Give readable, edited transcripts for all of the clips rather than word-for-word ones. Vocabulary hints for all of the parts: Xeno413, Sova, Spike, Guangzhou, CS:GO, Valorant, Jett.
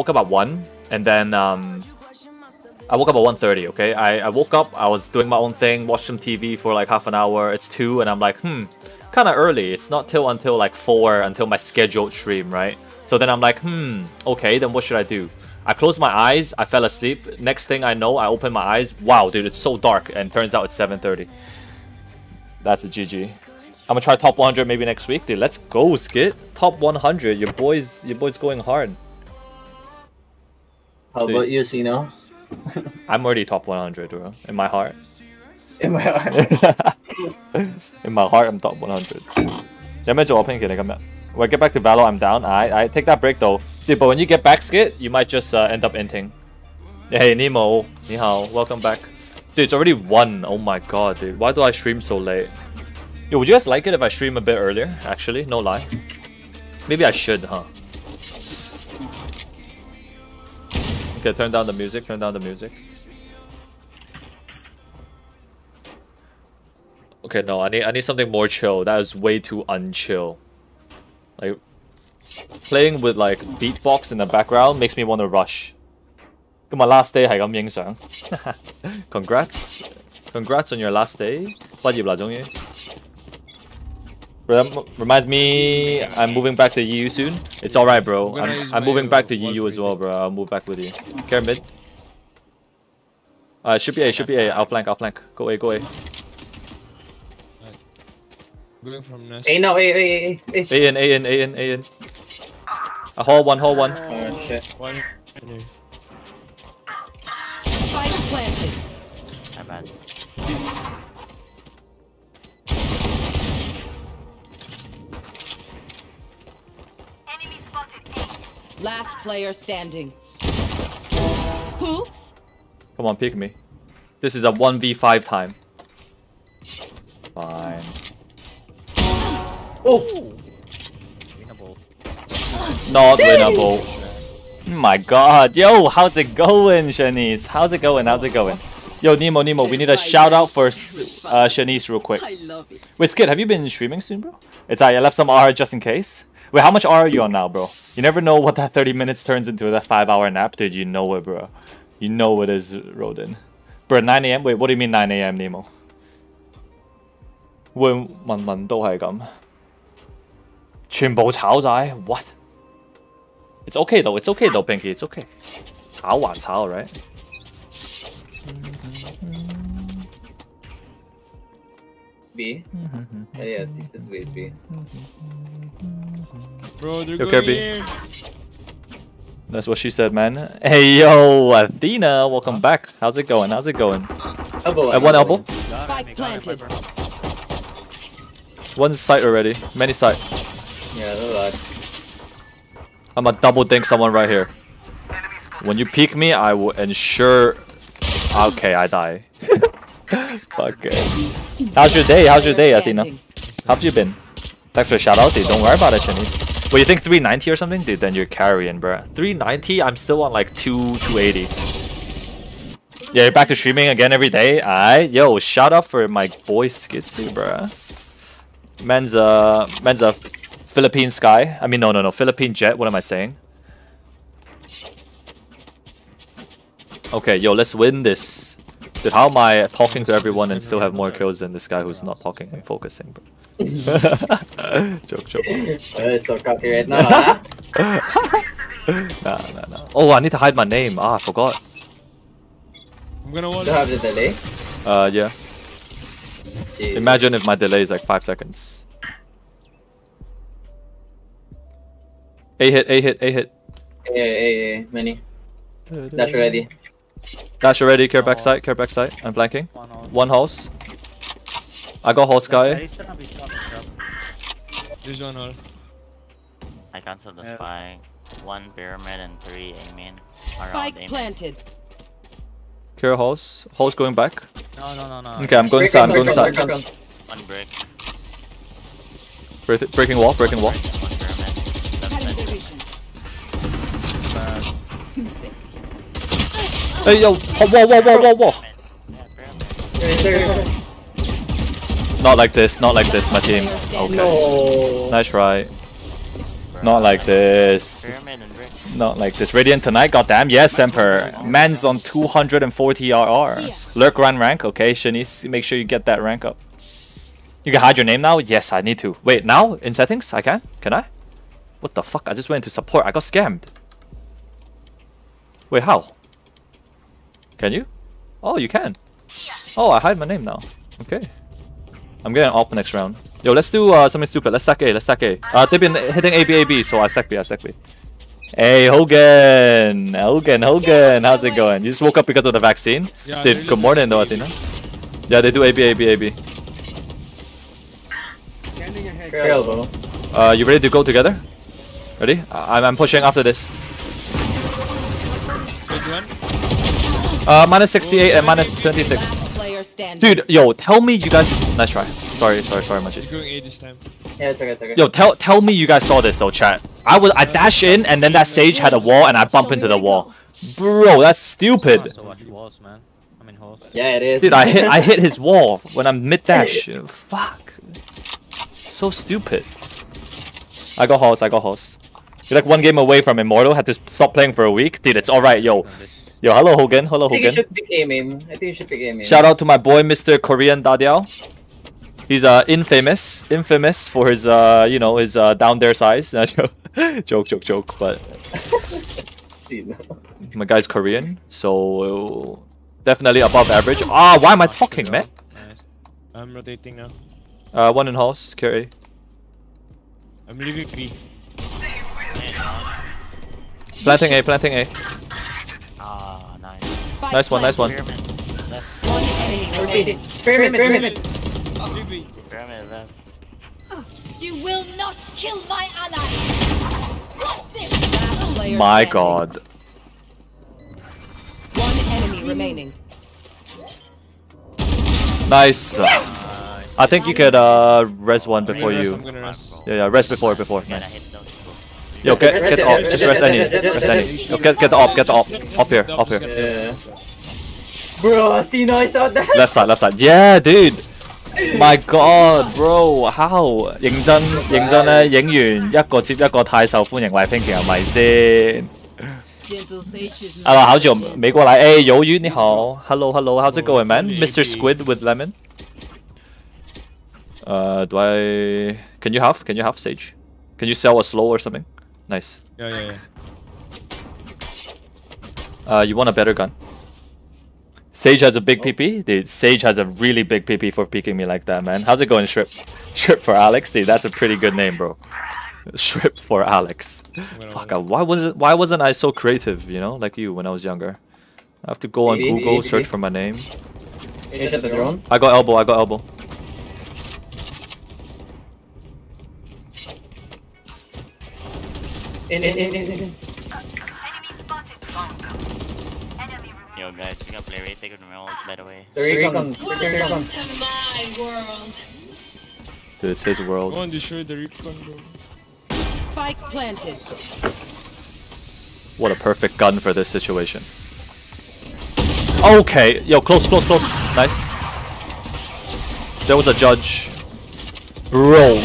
woke up at 1, and then I woke up at 1:30, okay? I woke up, I was doing my own thing, watched some TV for like half an hour, it's 2, and I'm like, kinda early, it's not until like 4, until my scheduled stream, right? So then I'm like, okay, then what should I do? I closed my eyes, I fell asleep, next thing I know, I opened my eyes, wow, dude, it's so dark, and turns out it's 7:30. That's a GG. I'm gonna try top 100 maybe next week, dude, let's go, Skit. Top 100, your boy's going hard. How dude. About you, Sino? I'm already top 100, bro. In my heart. In my heart. In my heart, I'm top 100. When I get back to Valor, I'm down. I take that break though, dude. But when you get back, Skit, you might just end up inting. Hey, Nemo, ni hao, welcome back, dude. It's already 1. Oh my god, dude. Why do I stream so late? Yo, would you guys like it if I stream a bit earlier? Actually, no lie. Maybe I should, huh? Okay, turn down the music, turn down the music. Okay, no, I need something more chill. That is way too unchill. Like, playing with like beatbox in the background makes me want to rush. My last day, I'm going to take congrats. Congrats on your last day. Reminds me, I'm moving back to EU soon. It's alright, bro. I'm moving back to EU as well, bro. I'll move back with you. Care mid. Should be A, should be A. I'll flank, I'll flank. Go A, go A. A now, A. A in. A hole one. Oh shit. One. Spike planted. I'm bad. Last player standing. Oops. Come on, pick me. This is a 1v5 time. Fine. Oh! Winnable. Not winnable. Oh my god. Yo, how's it going, Shanice? How's it going? Yo, Nemo, we need a shout out for Shanice real quick. Wait, Skid, have you been streaming soon, bro? It's I left some R just in case. Wait, how much R are you on now, bro? You never know what that 30 minutes turns into, that 5-hour nap, dude. You know it, bro. You know it is, Roden. Bro, 9 a.m.? Wait, what do you mean 9 a.m., Nemo? What? It's okay, though. It's okay, though, Pinky. It's okay. Right? B? Oh, yeah, this way is B. Bro, they're going here. That's what she said, man. Hey, yo, Athena, welcome back. How's it going? One elbow. Spike planted. One site already. Many site. Yeah, they're alive. I'm gonna double dink someone right here. When you peek me, I will ensure. Okay, I die. Fuck it. How's your day, Athena? How've you been? Thanks for the shout out, dude. Don't worry about it, Shanice. Well, you think 390 or something? Dude, then you're carrying, bruh. 390? I'm still on like 280. Yeah, you're back to streaming again every day? Aight. Yo, shout out for my boy Skitsu, bruh. Man's a Philippine Sky. I mean, no. Philippine Jett. What am I saying? Okay, yo, let's win this. Dude, how am I talking to everyone and still have more kills than this guy who's not talking and focusing, bro? joke. It's so cocky right now, huh? Nah. Oh, I need to hide my name. I forgot. I'm gonna watch. Do you have the delay? Yeah. Jeez. Imagine if my delay is like 5 seconds. A hit. A, many. Dash already. Care backside, I'm blanking. One house. I got horse guy. There's one hole. I cancelled the spy. 1 pyramid and 3 aiming. Spike planted. Care horse. Horse going back. No. Okay, I'm going inside. One break. Breaking wall. Hey yo! Whoa! Not like this, my team. Okay. No. Nice try. Not like this. Not like this. Radiant tonight, goddamn. Yes, Emperor. Man's on 240 RR. Lurk run rank. Okay, Shanice, make sure you get that rank up. You can hide your name now? Yes, I need to. Wait, now? In settings? I can? Can I? What the fuck? I just went into support. I got scammed. Wait, how? Can you? Oh, you can. Oh, I hide my name now. Okay. I'm getting AWP next round. Yo, let's do something stupid. Let's stack A. Let's stack A. They've been hitting A, B, A, B, so I stack B. I stack B. Hey, Hogan. Hogan. How's it going? You just woke up because of the vaccine? Yeah, dude, good morning, though, Athena. Yeah, they do A, B, A, B, A, B. You ready to go together? Ready? I'm pushing after this. Minus 68 and minus 26. Dude, yo, tell me you guys. Nice try. Sorry, munchies. Yeah, it's okay. Yo, tell me you guys saw this though, chat. I dash in and then that sage had a wall and I bump into the wall. Bro, that's stupid. Yeah, it is. Dude, I hit his wall when I'm mid dash. Fuck. So stupid. I got host. You're like one game away from Immortal. Had to stop playing for a week. Dude, it's alright, yo. Yo, hello Hogan. I think you should pick aim. Shout out to my boy, Mr. Korean Dadiao. He's infamous for his his down there size. joke. But my guy's Korean, so definitely above average. Ah, why am I talking, man? I'm rotating now. One in house, carry. I'm leaving B. Planting A. Ah, nice. Nice one. Pyramid left. You will not kill my ally. What's this? My god. One enemy remaining. Nice. Yes! I think you could res one before you. Yeah, res before. Nice. Yo, get the AWP. Just res any. Yo, get the AWP. Up here. Yeah. Bro, I saw that. Left side. Yeah, dude. My God, bro, how? 認真咧，影完一個接一個太受歡迎，賴 Pinky 係咪先？Hello，好久沒過來。哎，魷魚你好 ，Hello，How's it going, man? Mr. Squid with lemon. Can you have sage? Can you sell a slow or something? Nice. Yeah. You want a better gun? Sage has a big PP? Dude, Sage has a really big PP for peeking me like that, man. How's it going, Shrip? Shrip for Alex? Dude, that's a pretty good name, bro. Shrip for Alex. Fuck, why wasn't I so creative, you know, like you when I was younger? I have to go on Google, search for my name. I got elbow. In. Yo guys, we gotta play Wraith, they can roll, by the way. Welcome to my world. Dude, it's his world. I want to destroy the recon, bro. Spike planted. What a perfect gun for this situation. Okay, yo, close. Nice. There was a judge. Bro.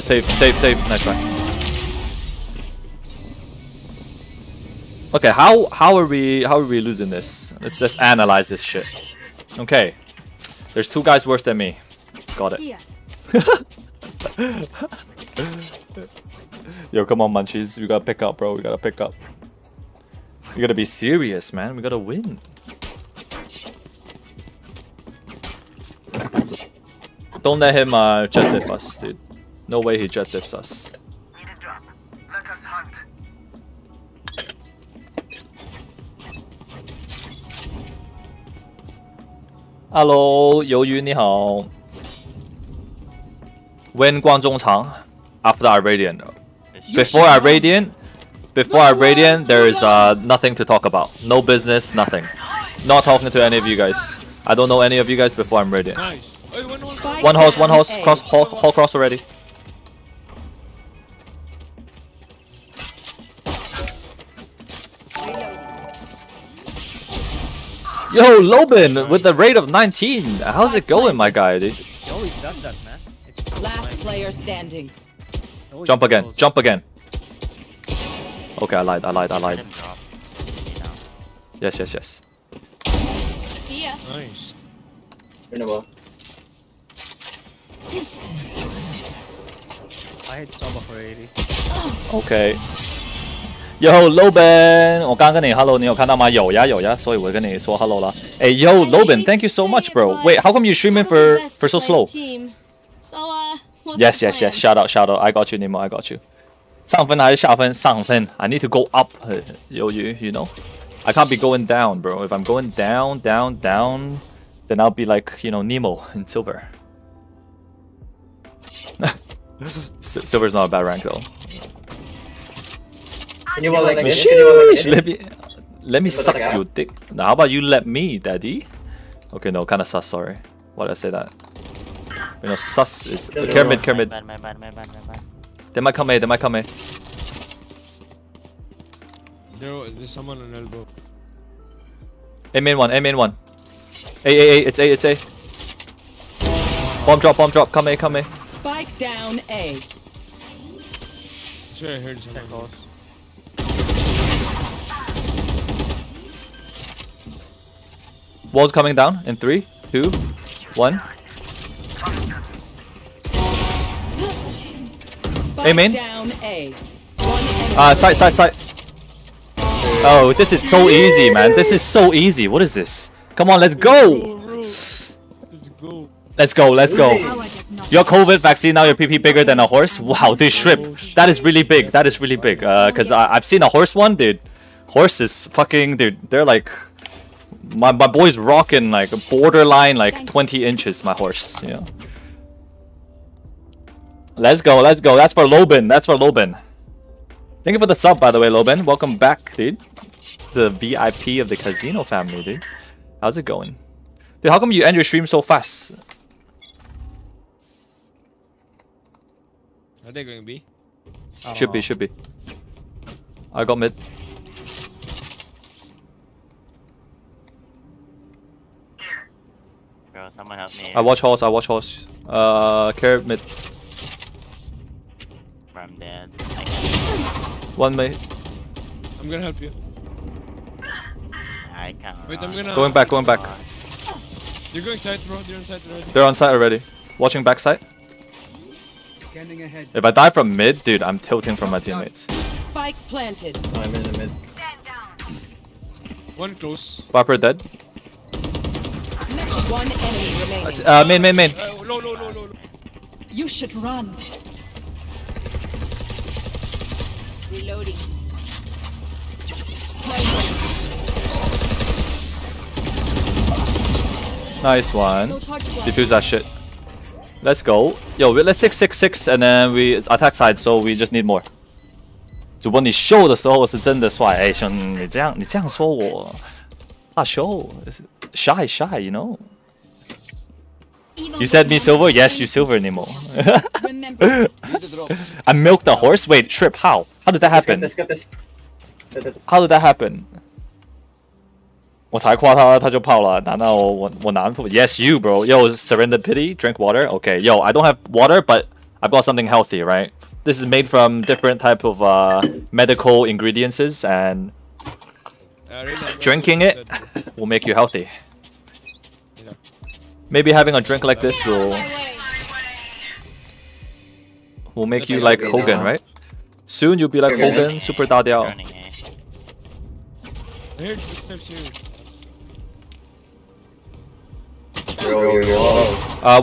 Save. Nice try. Okay, how are we losing this? Let's just analyze this shit. Okay, there's two guys worse than me. Got it. Yeah. Yo, come on, munchies. We gotta pick up, bro. We gotta be serious, man. We gotta win. Don't let him jet diff us, dude. No way he jet diffs us. Hello, 鱿鱼你好。When Guangzhou Chang, after I radiant, before I radiant, there is nothing to talk about. No business, nothing. Not talking to any of you guys. I don't know any of you guys before I'm radiant. One horse, cross already. Yo, Lobin with the rate of 19. How's it going, my guy, dude? He always does that, man. Last player standing. Jump again, jump again. Okay, I lied, I lied, I lied. Yes, yes, yes. Yeah. Nice. I hit Soma for 80. Okay. Yo, Loban, 我刚跟你 hello， 你有看到吗？有呀有呀，所以我跟你说 hello 啦。哎 ，Yo, Loban, thank you so much, bro. Wait, how come you streaming for so slow? Yes, yes, yes. Shout out, shout out. I got you, Nemo. I got you. 上分还是下分？上分。I need to go up. You know, I can't be going down, bro. If I'm going down, down, then I'll be like, you know, Nemo in silver. Silver's not a bad rank though. Let me suck your dick. Now, how about you let me, daddy? Okay, no, kind of sus, sorry. Why did I say that? You know, sus is... Kermit, Kermit. They might come A, they might come A. There's someone on elbow. A main one, A main one. A, it's A, it's A. Bomb drop, come A, come A. Spike down A. Sure, I heard someone. Walls coming down in 3, 2, 1. Hey, main. Side. Oh, this is so easy, man. This is so easy. What is this? Come on, let's go. Let's go. Your COVID vaccine, now your PP bigger than a horse. Wow, this shrimp. That is really big. Because I've seen a horse one, dude. Horses fucking, dude. They're like... My boy's rocking like borderline like 20 inches, my horse, you know. Let's go. That's for Loban. Thank you for the sub, by the way, Loban. Welcome back, dude. The VIP of the casino family, dude. How's it going? Dude, how come you end your stream so fast? Are they going to be? Should be. I got mid. Someone help me. I watch horse. Carrot mid. I'm dead. One mate. I'm gonna help you. I can't. Wait, I'm gonna... Going back. You're going side, bro. You're on side already. They're on side already. Watching back side. Scanning ahead. If I die from mid, dude, I'm tilting from my teammates. Spike planted. I'm in the mid. Stand down. One close. Viper dead. One enemy remaining. Main. No. You should run. Reloading. Nice one. Defuse that shit. Let's go. Yo, let's 6-6-6 and then it's attack side, so we just need more. 主播，你秀的时候是真的帅，哎，兄弟，你这样说我，大秀 ，shy， you know。You said me silver? Yes, you silver anymore. I milked the horse? Wait, trip, how? How did that happen? 我才夸他，他就泡了。难道我难负 ？Yes, you, bro. Yo, surrender pity, drink water. Okay, yo, I don't have water, but I've got something healthy, right? This is made from different type of medical ingredients, and drinking it will make you healthy. Maybe having a drink like this will make you like Hogan, right? Soon you'll be like Hogan, super da diao.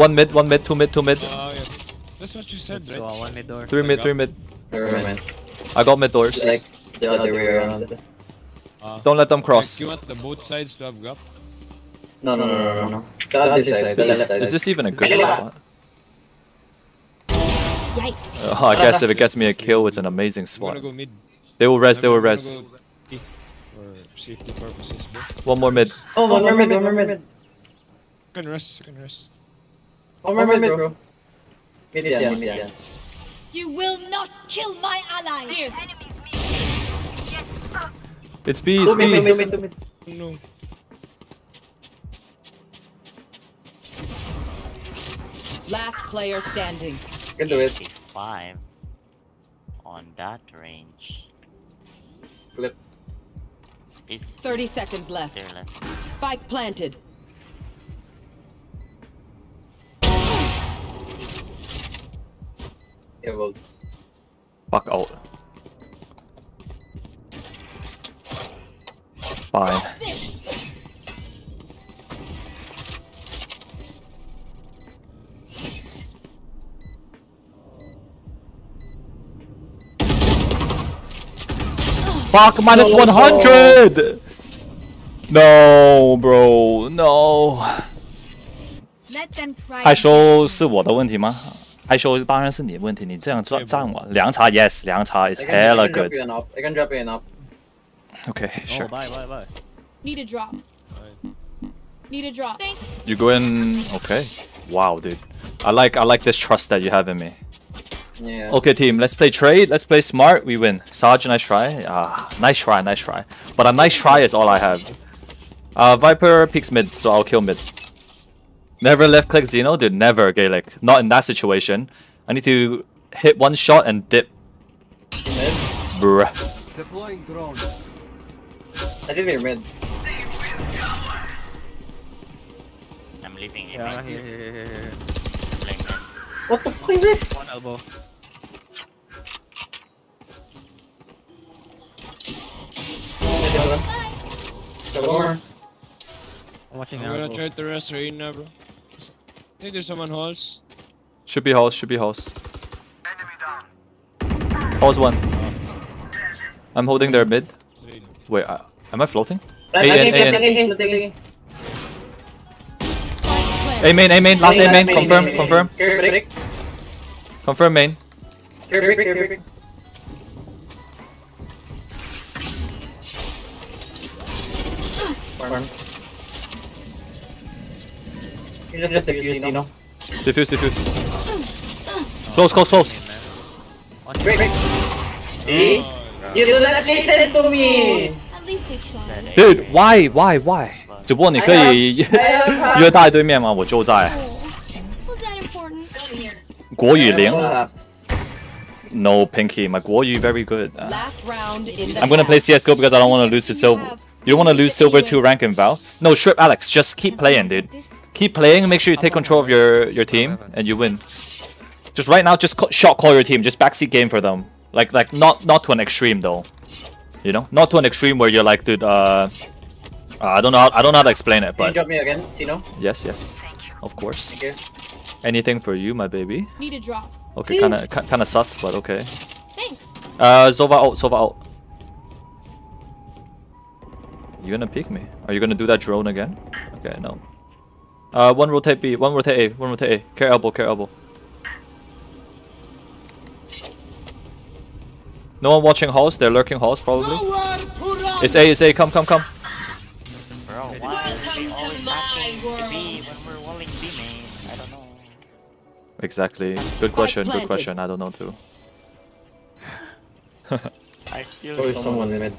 One mid, two mid. That's what you said, right? Three mid. I got mid doors. Don't let them cross. You want the both sides to have gap? No. Is this even a good spot? I guess if it gets me a kill, it's an amazing spot. They will res. One more mid. You can res. One more mid, bro. Mid. You will not kill my ally. Here. It's B. No. Last player standing. Can do it. 5. on that range. Flip. Space. 30 seconds left. Spike planted. Yeah, well. Fuck out. Fine. Fuck, minus 100! No, bro, no. 害羞是我的问题吗？害羞当然是你的问题，你这样站我。凉茶 ，yes， 凉茶 is hella good. I can drop you an up. Okay, sure. Bye, bye, bye. Need a drop. Need a drop. You go in. Okay. Wow, dude. I like this trust that you have in me. Yeah. Okay, team. Let's play trade. Let's play smart. We win. Sarge, nice try. Ah, nice try, nice try. But a nice try is all I have. Viper peeks mid, so I'll kill mid. Never left click Xeno, dude. Never Gaelic. Not in that situation. I need to hit one shot and dip. Mid. Bruh. Deploying drone. I didn't even mid. I'm leaving. Yeah, here. What the fuck is this? One elbow. One. I'm watching now. I'm gonna try the rest right now, bro. I think there's someone holes. Should be holes. Enemy down. Holes one. I'm holding their mid. Wait, am I floating? A-N. A main, last A main, confirm. Confirm main. Just diffuse. Close. Break. See? You do not listen to me. Dude, why? 主播，你可以约大对面吗？我就在。国语零。No, Pinky, my 国语 very good. I'm gonna play CS:GO because I don't want to lose to silver. You don't want to lose silver 2 rank in Val? No, Strip Alex, just keep playing, dude. Keep playing, make sure you take control of your team, and you win. Just right now, just shot call your team, just backseat game for them. Like not to an extreme though. You know, not to an extreme where you're like, dude, I don't know how to explain it, but. Can you drop me again, Tino? Yes, of course. Anything for you, my baby. Need a drop. Okay, kind of sus, but okay. Thanks. Zova out. You gonna pick me? Are you gonna do that drone again? Okay, no. One rotate B, one rotate A. Care elbow. No one watching halls, they're lurking halls probably. It's A, come. Bro, why are we always backing to B when we're walling B main? I don't know. Exactly. Good question, I don't know too. I feel like someone in it.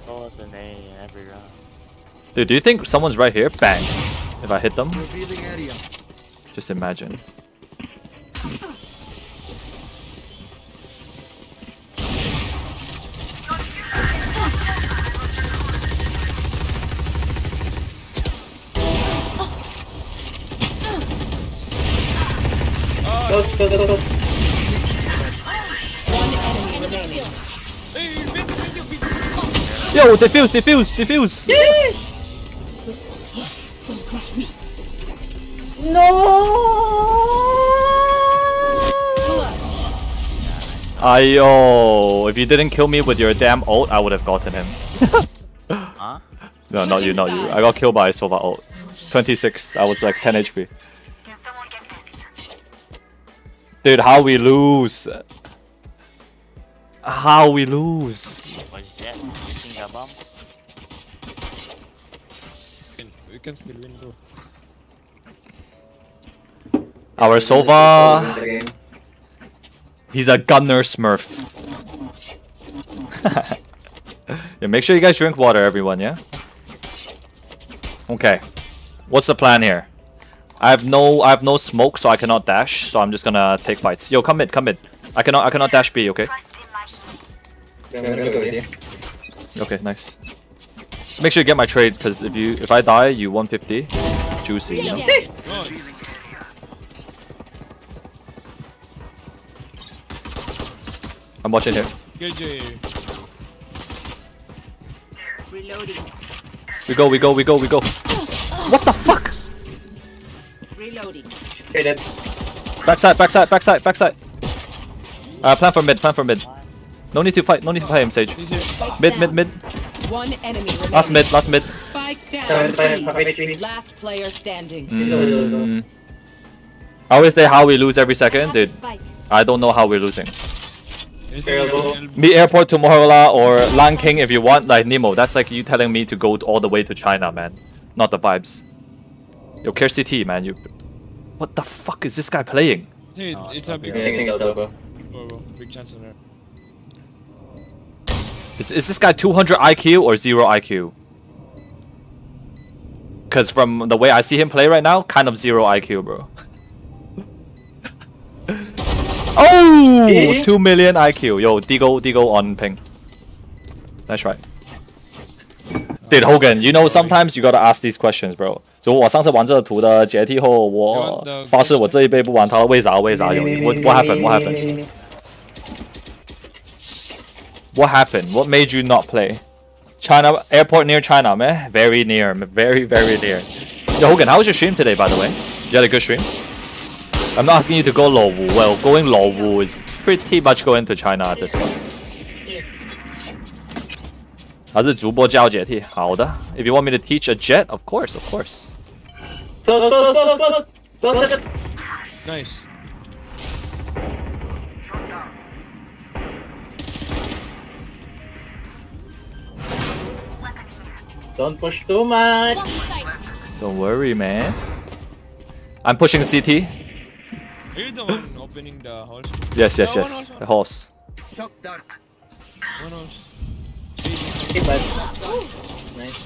Dude, do you think someone's right here? Bang! If I hit them, just imagine. Go. Yo, defuse! Yeah. Ayo, if you didn't kill me with your damn ult, I would have gotten him. Huh? No, not you. I got killed by Sova ult. 26, I was like 10 HP. Dude, how we lose? We can still win though. Our Sova, he's a gunner smurf. Yeah, make sure you guys drink water, everyone, yeah? Okay, what's the plan here? I have no smoke, so I cannot dash, so I'm just gonna take fights. Yo, come mid. I cannot dash B, okay? We're gonna go here. Okay, nice. So make sure you get my trade, because if I die, you 150. Juicy, you know? I'm watching here. Reloading. We go. What the fuck? Reloading. Okay, dead. Backside. Plan for mid. No need to fight him, Sage. Mid. One enemy remaining. Last mid. Spike down. Last player standing. I always say how we lose every second, dude. I don't know how we're losing. Meet airport tomorrow or Lan King if you want, like Nemo. That's like you telling me to go all the way to China, man. Not the vibes. Yo, care CT, man. You. What the fuck is this guy playing? Dude, no, it's a big over. Big chance on her. Is this guy 200 IQ or 0 IQ? Because from the way I see him play right now, kind of 0 IQ, bro. Oh! 2 million IQ. Yo, Digo on ping. That's right. Dude, Hogan, you know sometimes you gotta ask these questions, bro. 我上次玩这个图的解题后，我发誓我这一辈不玩它，为啥？What happened? What happened? What made you not play? China airport near China, man. Very near, very, very near. Yo, Hogan, how was your stream today, by the way? You had a good stream? I'm not asking you to go Luowu. Well, going Luowu is pretty much going to China at this point. 还是主播教解题， 好的. If you want me to teach a Jett, of course. Go. Nice. Don't push too much. Don't worry, man. I'm pushing CT. Are you the one opening the horse? Yes. The horse. Shock dark. One horse. Nice.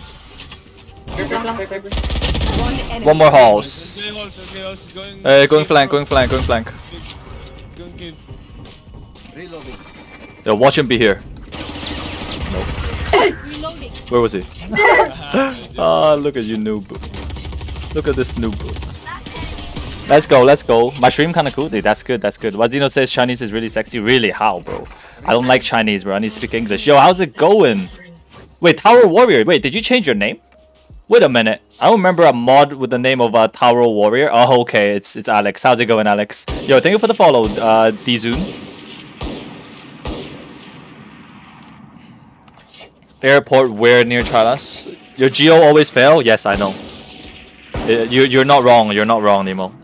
One more horse. Going flank. Yo, watch him be here. No. Where was he? Ah, look at you, noob. Look at this noob. Let's go. My stream kinda cool? Dude, that's good. Wazino says Chinese is really sexy. Really? How, bro? I don't like Chinese, bro. I need to speak English. Yo, how's it going? Wait, Tower Warrior. Wait, did you change your name? Wait a minute. I don't remember a mod with the name of Tower Warrior. Oh, okay. It's Alex. How's it going, Alex? Yo, thank you for the follow, Dzoon. Airport where near China? Your geo always fail? Yes, I know. You're not wrong. Nemo.